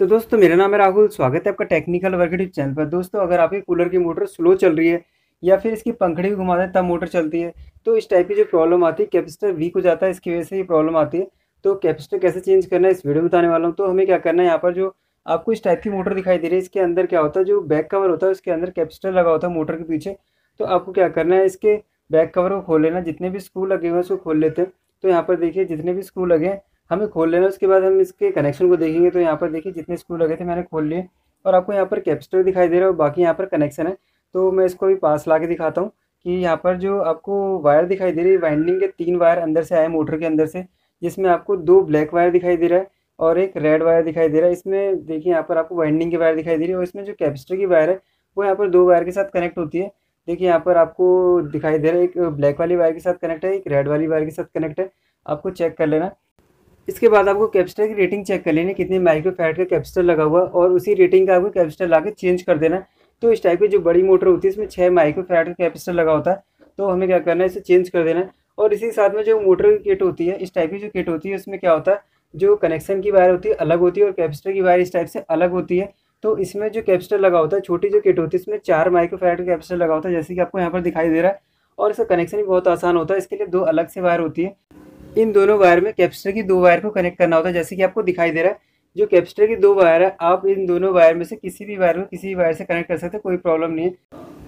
तो दोस्तों मेरा नाम है राहुल, स्वागत है आपका टेक्निकल वर्क टिप चैनल पर। दोस्तों अगर आपके कूलर की मोटर स्लो चल रही है या फिर इसकी पंखड़ी भी घुमा दें तब मोटर चलती है, तो इस टाइप की जो प्रॉब्लम आती है, कैपेसिटर वीक हो जाता है, इसकी वजह से ये प्रॉब्लम आती है। तो कैपेसिटर कैसे चेंज करना है इस वीडियो में बताने वाला हूँ। तो हमें क्या करना है, यहाँ पर जो आपको इस टाइप की मोटर दिखाई दे रही है, इसके अंदर क्या होता है, जो बैक कवर होता है उसके अंदर कैपेसिटर लगा होता है मोटर के पीछे। तो आपको क्या करना है, इसके बैक कवर को खोल लेना, जितने भी स्क्रू लगे हुए हैं उसको खोल लेते हैं। तो यहाँ पर देखिए जितने भी स्क्रू लगे हैं हमें खोल लेना। उसके बाद हम इसके कनेक्शन को देखेंगे। तो यहाँ पर देखिए जितने स्क्रू लगे थे मैंने खोल लिए और आपको यहाँ पर कैपेसिटर दिखाई दे रहा है और बाकी यहाँ पर कनेक्शन है। तो मैं इसको भी पास ला के दिखाता हूँ कि यहाँ पर जो आपको वायर दिखाई दे रही है, वाइंडिंग के 3 वायर अंदर से आए मोटर के अंदर से, जिसमें आपको 2 ब्लैक वायर दिखाई दे रहा है और एक रेड वायर दिखाई दे रहा है। इसमें देखिए यहाँ पर आपको वाइंडिंग की वायर दिखाई दे रही है और इसमें जो कैपेसिटर की वायर है वो यहाँ पर 2 वायर के साथ कनेक्ट होती है। देखिए यहाँ पर आपको दिखाई दे रहा है, एक ब्लैक वाली वायर के साथ कनेक्ट है, एक रेड वाली वायर के साथ कनेक्ट है, आपको चेक कर लेना। इसके बाद आपको कैपेसिटर की रेटिंग चेक कर लेना, कितने माइक्रोफैराड का कैपेसिटर लगा हुआ और उसी रेटिंग का आपको कैपेसिटर ला के चेंज कर देना। तो इस टाइप की जो बड़ी मोटर होती है इसमें 6 माइक्रोफैराड का कैपेसिटर लगा होता है, तो हमें क्या करना है, इसे चेंज कर देना है। और इसी साथ में जो मोटर की किट होती है, इस टाइप की जो किट होती है उसमें क्या होता है, जो कनेक्शन की वायर होती है अलग होती है और कैपेसिटर की वायर इस टाइप से अलग होती है। तो इसमें जो कैपेसिटर लगा होता है, छोटी जो किट होती है इसमें 4 माइक्रोफैराड का कैपेसिटर लगा होता है, जैसे कि आपको यहाँ पर दिखाई दे रहा है। और इसका कनेक्शन भी बहुत आसान होता है, इसके लिए 2 अलग से वायर होती है, इन दोनों वायर में कैपेसिटर की 2 वायर को कनेक्ट करना होता है, जैसे कि आपको दिखाई दे रहा है। जो कैपेसिटर की 2 वायर है, आप इन दोनों वायर में से किसी भी वायर को किसी भी वायर से कनेक्ट कर सकते हैं, कोई प्रॉब्लम नहीं है।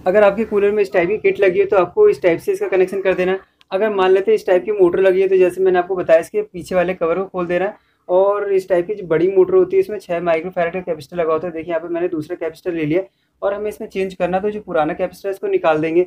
अगर आपके कूलर में इस टाइप की किट लगी है तो आपको इस टाइप से इसका कनेक्शन कर देना है। अगर मान लेते हैं इस टाइप की मोटर लगी है, तो जैसे मैंने आपको बताया इसके पीछे वाले कवर को खोल देना है। और इस टाइप की जो बड़ी मोटर होती है इसमें 6 माइक्रोफैराड का कैपेसिटर लगा होता है। देखिए यहाँ पर मैंने दूसरा कैपेसिटर ले लिया और हमें इसमें चेंज करना, तो जो पुराना कैपेसिटर है इसको निकाल देंगे।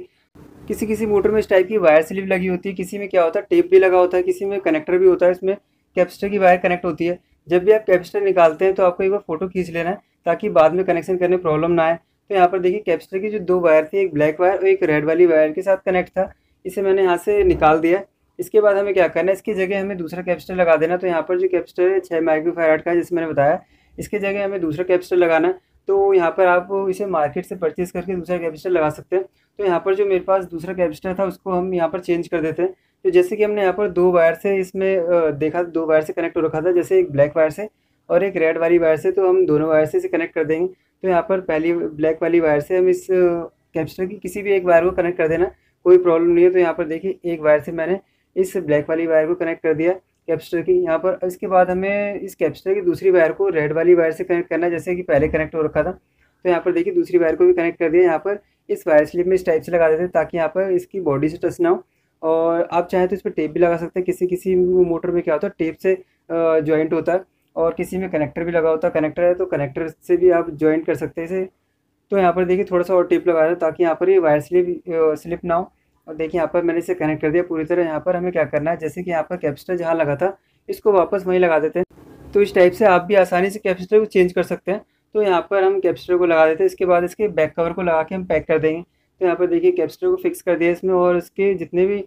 किसी किसी मोटर में इस टाइप की वायर स्लीव लगी होती है, किसी में क्या होता है टेप भी लगा होता है, किसी में कनेक्टर भी होता है, इसमें कैपेसिटर की वायर कनेक्ट होती है। जब भी आप कैपेसिटर निकालते हैं तो आपको एक बार फोटो खींच लेना है ताकि बाद में कनेक्शन करने प्रॉब्लम ना आए। तो यहाँ पर देखिए कैपेसिटर की जो 2 वायर थी, एक ब्लैक वायर और एक रेड वाली वायर के साथ कनेक्ट था, इसे मैंने यहाँ से निकाल दिया। इसके बाद हमें क्या करना है, इसकी जगह हमें दूसरा कैपेसिटर लगा देना। तो यहाँ पर जो कैपेसिटर है 6 माइक्रोफैराड का जैसे मैंने बताया, इसकी जगह हमें दूसरा कैपेसिटर लगाना। तो यहाँ पर आप इसे मार्केट से परचेज करके दूसरा कैपेसिटर लगा सकते हैं। तो यहाँ पर जो मेरे पास दूसरा कैपेसिटर था उसको हम यहाँ पर चेंज कर देते हैं। तो जैसे कि हमने यहाँ पर 2 वायर से इसमें देखा, 2 वायर से कनेक्ट हो रखा था, जैसे एक ब्लैक वायर से और एक रेड वाली वायर से, तो हम दोनों वायर से इसे कनेक्ट कर देंगे। तो यहाँ पर पहली ब्लैक वाली वायर से हम इस कैपेसिटर की किसी भी एक वायर को कनेक्ट कर देना, कोई प्रॉब्लम नहीं है। तो यहाँ पर देखिए एक वायर से मैंने इस ब्लैक वाली वायर को कनेक्ट कर दिया कैपेसिटर की यहाँ पर। इसके बाद हमें इस कैपेसिटर की दूसरी वायर को रेड वाली वायर से कनेक्ट करना, जैसे कि पहले कनेक्ट हो रखा था। तो यहाँ पर देखिए दूसरी वायर को भी कनेक्ट कर दिया। यहाँ पर इस वायर स्लिप में इस टाइप से लगा देते हैं ताकि यहाँ पर इसकी बॉडी से टच ना हो। और आप चाहें तो इस पर टेप भी लगा सकते हैं, किसी किसी मोटर में क्या होता है टेप से जॉइंट होता है और किसी में कनेक्टर भी लगा होता है, कनेक्टर है तो कनेक्टर से भी आप जॉइंट कर सकते हैं इसे। तो यहाँ पर देखिए थोड़ा सा और टेप लगा दो ताकि यहाँ पर ये वायर स्लिप ना हो। और देखिए यहाँ पर मैंने इसे कनेक्ट कर दिया पूरी तरह। यहाँ पर हमें क्या करना है, जैसे कि यहाँ पर कैपेसिटर जहाँ लगा था इसको वापस वहीं लगा देते हैं। तो इस टाइप से आप भी आसानी से कैपेसिटर को चेंज कर सकते हैं। तो यहाँ पर हम कैपेसिटर को लगा देते हैं। इसके बाद इसके बैक कवर को लगा के हम पैक कर देंगे। तो यहाँ पर देखिए कैपेसिटर को फिक्स कर दिया इसमें, और इसके जितने भी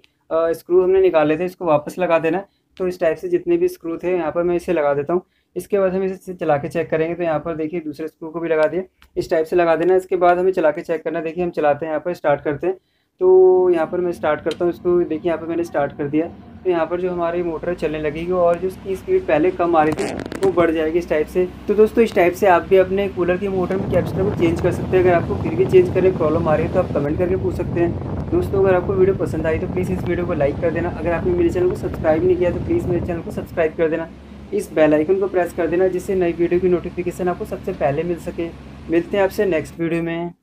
स्क्रू हमने निकाले थे इसको वापस लगा देना। तो इस टाइप से जितने भी स्क्रू थे यहाँ पर मैं इसे लगा देता हूँ। इसके बाद हम इसे चला के चेक करेंगे। तो यहाँ पर देखिए दूसरे स्क्रू को भी लगा दिए, इस टाइप से लगा देना। इसके बाद हमें चला के चेक करना। देखिए हम चलाते हैं, यहाँ पर स्टार्ट करते हैं। तो यहाँ पर मैं स्टार्ट करता हूँ इसको। देखिए यहाँ पर मैंने स्टार्ट कर दिया। तो यहाँ पर जो हमारी मोटर चलने लगेगी और जो इसकी स्पीड पहले कम आ रही थी वो बढ़ जाएगी इस टाइप से। तो दोस्तों इस टाइप से आप भी अपने कूलर की मोटर में कैपेसिटर को चेंज कर सकते हैं। अगर आपको फिर भी चेंज करने प्रॉब्लम आ रही है तो आप कमेंट करके पूछ सकते हैं। दोस्तों अगर आपको वीडियो पसंद आई तो प्लीज़ इस वीडियो को लाइक कर देना। अगर आपने मेरे चैनल को सब्सक्राइब नहीं किया तो प्लीज़ मेरे चैनल को सब्सक्राइब कर देना, इस बेल आइकन को प्रेस कर देना, जिससे नई वीडियो की नोटिफिकेशन आपको सबसे पहले मिल सके। मिलते हैं आपसे नेक्स्ट वीडियो में।